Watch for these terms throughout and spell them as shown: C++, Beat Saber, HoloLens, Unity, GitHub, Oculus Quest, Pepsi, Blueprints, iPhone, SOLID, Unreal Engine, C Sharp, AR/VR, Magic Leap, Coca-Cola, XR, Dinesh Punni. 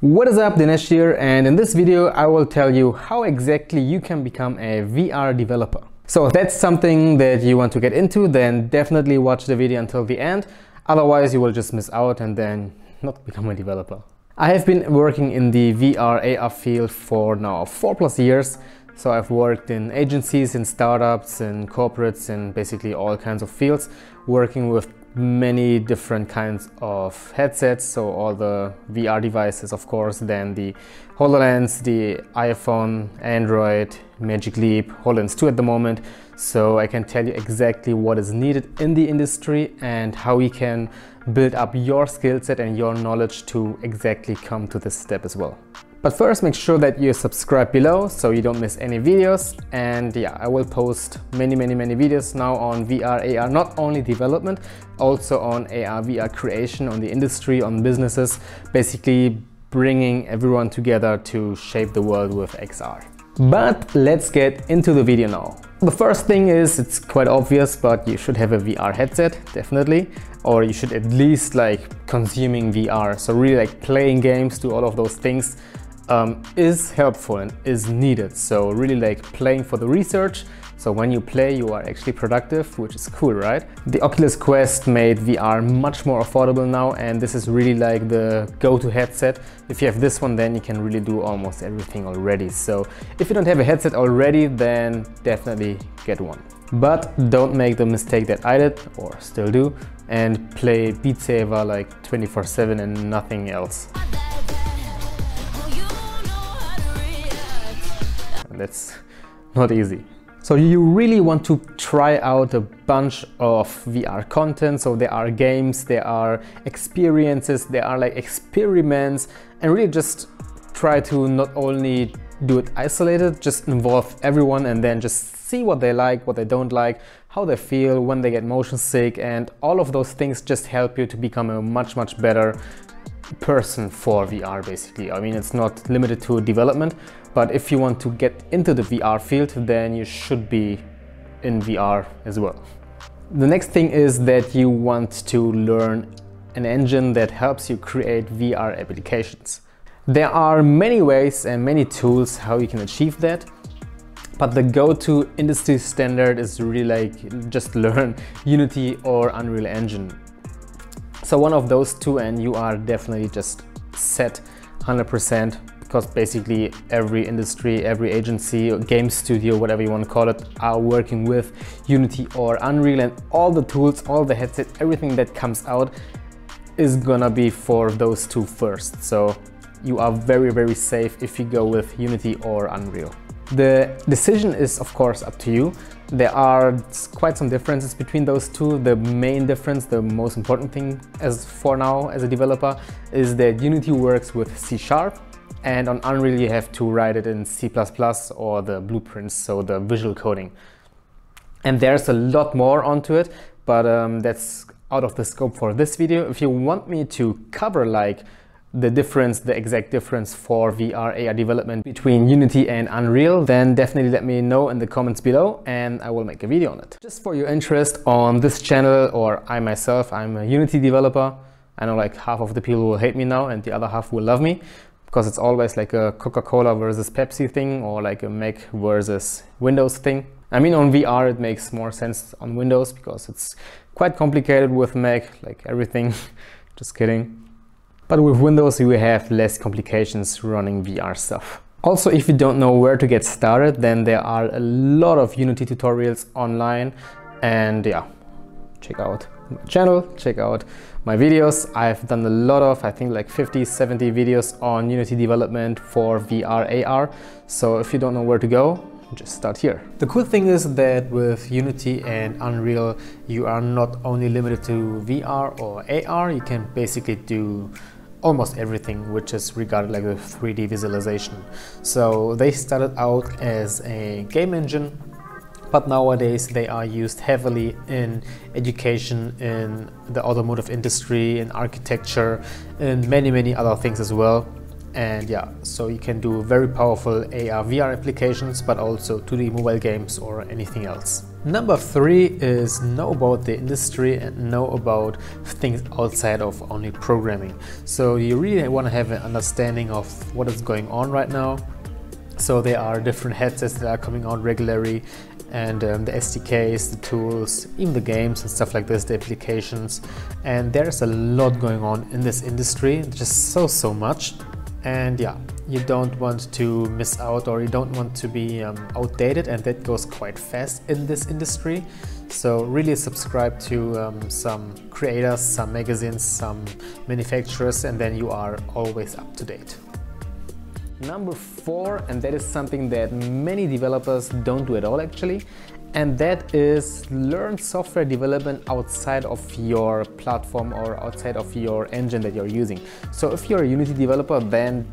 What is up, Dinesh here, and in this video I will tell you how exactly you can become a VR developer. So if that's something that you want to get into, then definitely watch the video until the end, otherwise you will just miss out and then not become a developer. I have been working in the VR AR field for now 4+ years, so I've worked in agencies, in startups, in corporates, in basically all kinds of fields, working with many different kinds of headsets, so all the VR devices, of course, then the HoloLens, the iPhone, Android, Magic Leap, HoloLens 2 at the moment. So I can tell you exactly what is needed in the industry and how you can build up your skill set and your knowledge to exactly come to this step as well. But first, make sure that you subscribe below so you don't miss any videos. And yeah, I will post many videos now on VR, AR, not only development, also on AR, VR creation, on the industry, on businesses, basically bringing everyone together to shape the world with XR. But let's get into the video now. The first thing is, it's quite obvious, but you should have a VR headset, definitely. Or you should at least like consuming VR. So really like playing games, do all of those things. Is helpful and is needed. So really like playing for the research. So when you play, you are actually productive, which is cool, right? The Oculus Quest made VR much more affordable now, and this is really like the go-to headset. If you have this one, then you can really do almost everything already. So if you don't have a headset already, then definitely get one. But don't make the mistake that I did, or still do, and play Beat Saber like 24/7 and nothing else. That's not easy. So you really want to try out a bunch of VR content. So there are games, there are experiences, there are like experiments, and really just try to not only do it isolated, just involve everyone and then just see what they like, what they don't like, how they feel, when they get motion sick, and all of those things just help you to become a much better person for VR basically. I mean, it's not limited to development, but if you want to get into the VR field, then you should be in VR as well. The next thing is that you want to learn an engine that helps you create VR applications. There are many ways and many tools how you can achieve that, but the go-to industry standard is really like just learn Unity or Unreal Engine. So one of those two, and you are definitely just set 100%, because basically every industry, every agency, or game studio, whatever you want to call it, are working with Unity or Unreal, and all the tools, all the headsets, everything that comes out is gonna be for those two first. So you are very safe if you go with Unity or Unreal. The decision is of course up to you. There are quite some differences between those two. The main difference, the most important thing as for now as a developer, is that Unity works with C#, and on Unreal you have to write it in C++ or the Blueprints, so the visual coding. And there's a lot more onto it, but that's out of the scope for this video. If you want me to cover like the difference, the exact difference for VR AR development between Unity and Unreal, then definitely let me know in the comments below and I will make a video on it. Just for your interest, on this channel, or I myself, I'm a Unity developer. I know like half of the people will hate me now and the other half will love me, because it's always like a Coca-Cola versus Pepsi thing, or like a Mac versus Windows thing. I mean, on VR it makes more sense on Windows because it's quite complicated with Mac, like everything. Just kidding. But with Windows you have less complications running VR stuff. Also, if you don't know where to get started, then there are a lot of Unity tutorials online, and yeah, check out my channel, check out my videos. I've done a lot of, I think like 50-70 videos on Unity development for VR, AR. So if you don't know where to go, just start here. The cool thing is that with Unity and Unreal, you are not only limited to VR or AR, you can basically do almost everything which is regarded like a 3D visualization. So they started out as a game engine, but nowadays they are used heavily in education, in the automotive industry, in architecture, and many other things as well. And yeah, so you can do very powerful AR/VR applications, but also 2D mobile games or anything else. Number three is know about the industry and know about things outside of only programming. So you really want to have an understanding of what is going on right now. So there are different headsets that are coming out regularly, and the SDKs, the tools, even the games and stuff like this, the applications. And there's a lot going on in this industry, just so much. And yeah, you don't want to miss out, or you don't want to be outdated, and that goes quite fast in this industry. So really subscribe to some creators, some magazines, some manufacturers, and then you are always up to date. Number four, and that is something that many developers don't do at all actually, and that is learn software development outside of your platform or outside of your engine that you're using. So if you're a Unity developer, then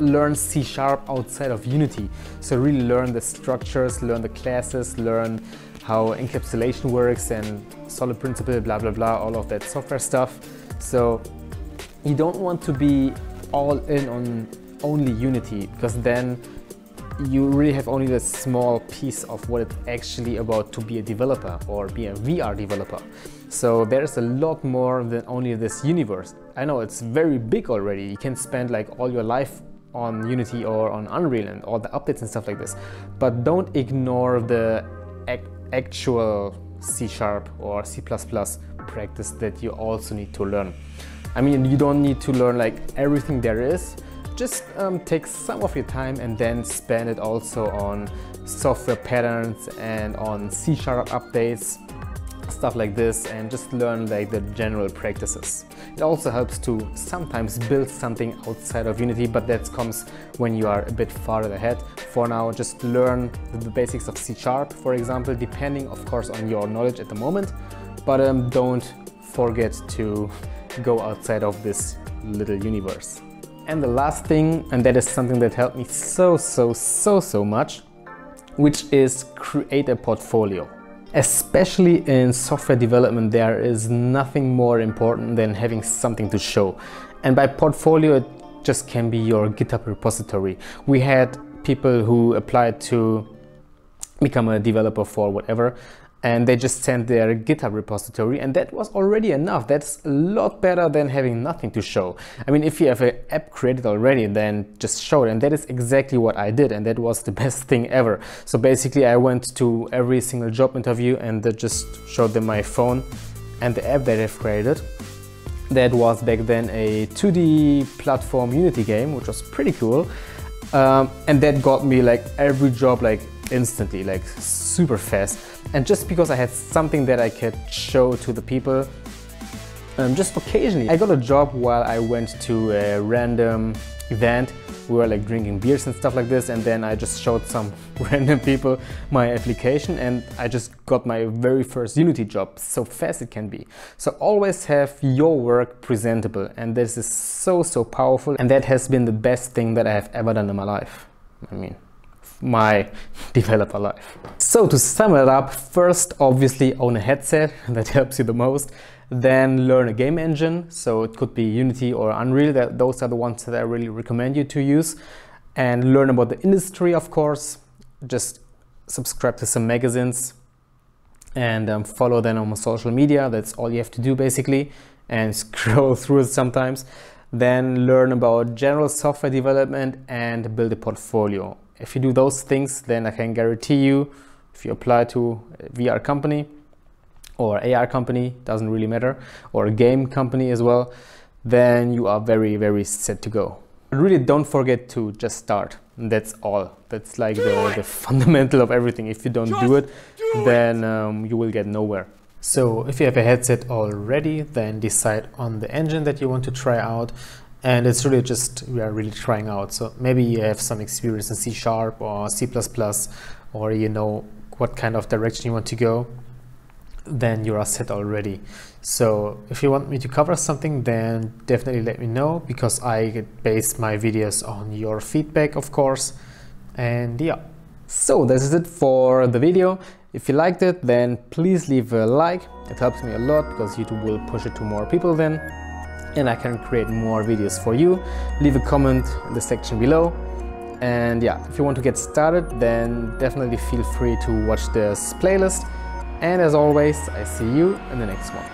learn C Sharp outside of Unity. So really learn the structures, learn the classes, learn how encapsulation works and solid principle, blah blah blah, all of that software stuff. So you don't want to be all in on only Unity, because then you really have only a small piece of what it's actually about to be a developer or be a VR developer. So there's a lot more than only this universe. I know it's very big already. You can spend like all your life on Unity or on Unreal and all the updates and stuff like this, but don't ignore the actual C# or C++ practice that you also need to learn. I mean, you don't need to learn like everything there is. Just take some of your time and then spend it also on software patterns and on C# updates, stuff like this, and just learn like the general practices. It also helps to sometimes build something outside of Unity, but that comes when you are a bit farther ahead. For now, just learn the basics of C#, for example, depending of course on your knowledge at the moment, but don't forget to go outside of this little universe. And the last thing, and that is something that helped me so much, which is create a portfolio. Especially in software development, there is nothing more important than having something to show. And by portfolio, it just can be your GitHub repository. We had people who applied to become a developer for whatever, and they just sent their GitHub repository, and that was already enough. That's a lot better than having nothing to show. I mean, if you have an app created already, then just show it, and that is exactly what I did, and that was the best thing ever. So basically, I went to every single job interview and just showed them my phone and the app that I've created. That was back then a 2D platform Unity game, which was pretty cool, and that got me like every job, like instantly, like super fast. And just because I had something that I could show to the people, just occasionally. I got a job while I went to a random event. We were like drinking beers and stuff like this, and then I just showed some random people my application, and I just got my very first Unity job. So fast it can be. So always have your work presentable, and this is so powerful, and that has been the best thing that I have ever done in my life. I mean, my developer life. So to sum it up, first obviously own a headset, that helps you the most. Then learn a game engine, so it could be Unity or Unreal. Those are the ones that I really recommend you to use. And learn about the industry, of course. Just subscribe to some magazines and follow them on social media. That's all you have to do basically, and scroll through it sometimes. Then learn about general software development and build a portfolio. If you do those things, then I can guarantee you, if you apply to a VR company or AR company, doesn't really matter, or a game company as well, then you are very set to go. But really don't forget to just start. That's all. That's like the fundamental of everything. If you don't do it, then you will get nowhere. So if you have a headset already, then decide on the engine that you want to try out. And it's really just, we are really trying out. So maybe you have some experience in C# or C++, or you know what kind of direction you want to go, then you are set already. So if you want me to cover something, then definitely let me know, because I base my videos on your feedback, of course. And yeah, so this is it for the video. If you liked it, then please leave a like. It helps me a lot because YouTube will push it to more people then. and I can create more videos for you. Leave a comment in the section below. And yeah, if you want to get started, then definitely feel free to watch this playlist. And as always, I see you in the next one.